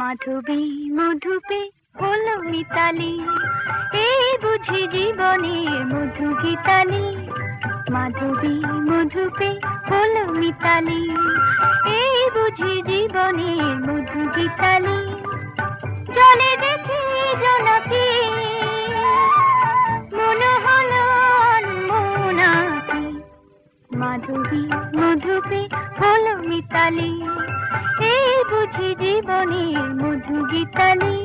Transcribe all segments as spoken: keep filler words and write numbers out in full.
মাধবী মধুপে হলো মিতালি এই বুঝি জীবনের মধু গীতালি মাধবী মধুপে হলো মিতালি এই বুঝি জীবনের মধু গীতালি চলে দেখি জোনাকি মনে হলো অন্মনাকি মাধবী মধুপে হলো মিতালি এই বুঝি জীবনের মধু গীতালি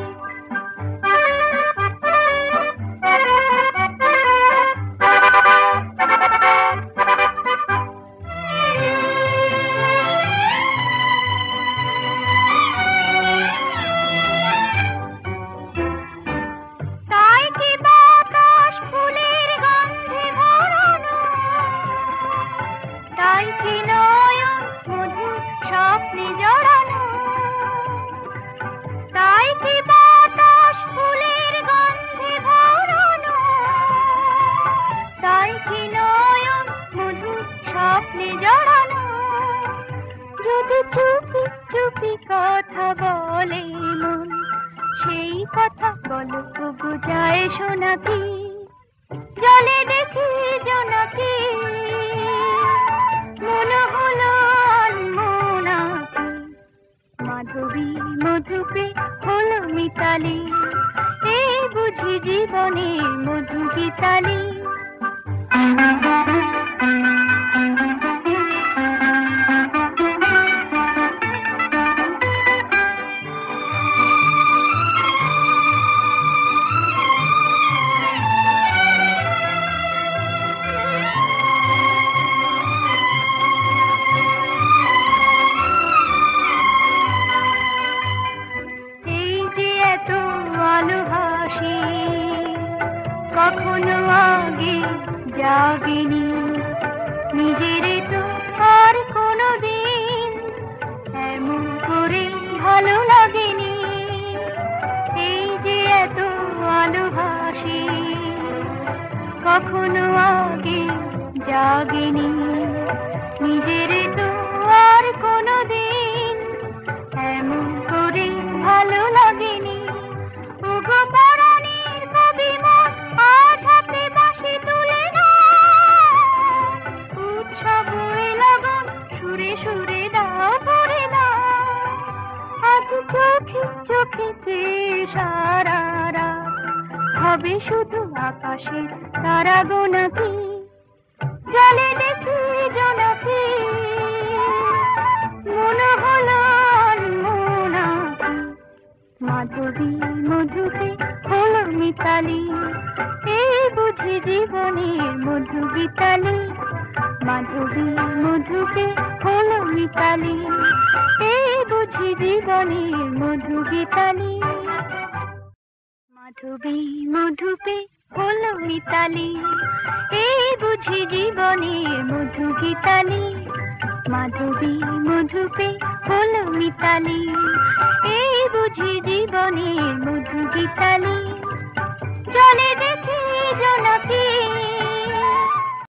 चुपी चुपी कथा बोले मन সেই কথা গল্প বুঝায় শোনাকি জলে দেখি জোনাকি মনে হলো অন্মনাকি মাধবী মধুপে হলো মিতালি এই বুঝি জীবনের মধু গীতালি কখনো আগে যাবিনি নিজের তো আর কোনোদিন এমন করে ভালো লাগেনি এই যে এত ভালোবাসি কখনো আগে যাবিনি নিজের তো আর কোনোদিন এমন করে ভালো লাগেনি ওগো চোখে চোখে যে সারা রাত হবে শুধু আকাশে তারা গোনাকি জলে দেখি জোনাকি মনে হলো অন্মনাকি মাধবী মধুপে হলো মিতালি এই বুঝি জীবনের মধু গীতালি মাধবী মধুপে হলো মিতালি জীবনের মধু গীতালি মাধবী মধুপে হলো মিতালি এই বুঝি জীবনের মধু গীতালি মাধবী মধুপে হলো মিতালি এই বুঝি জীবনের মধু গীতালি।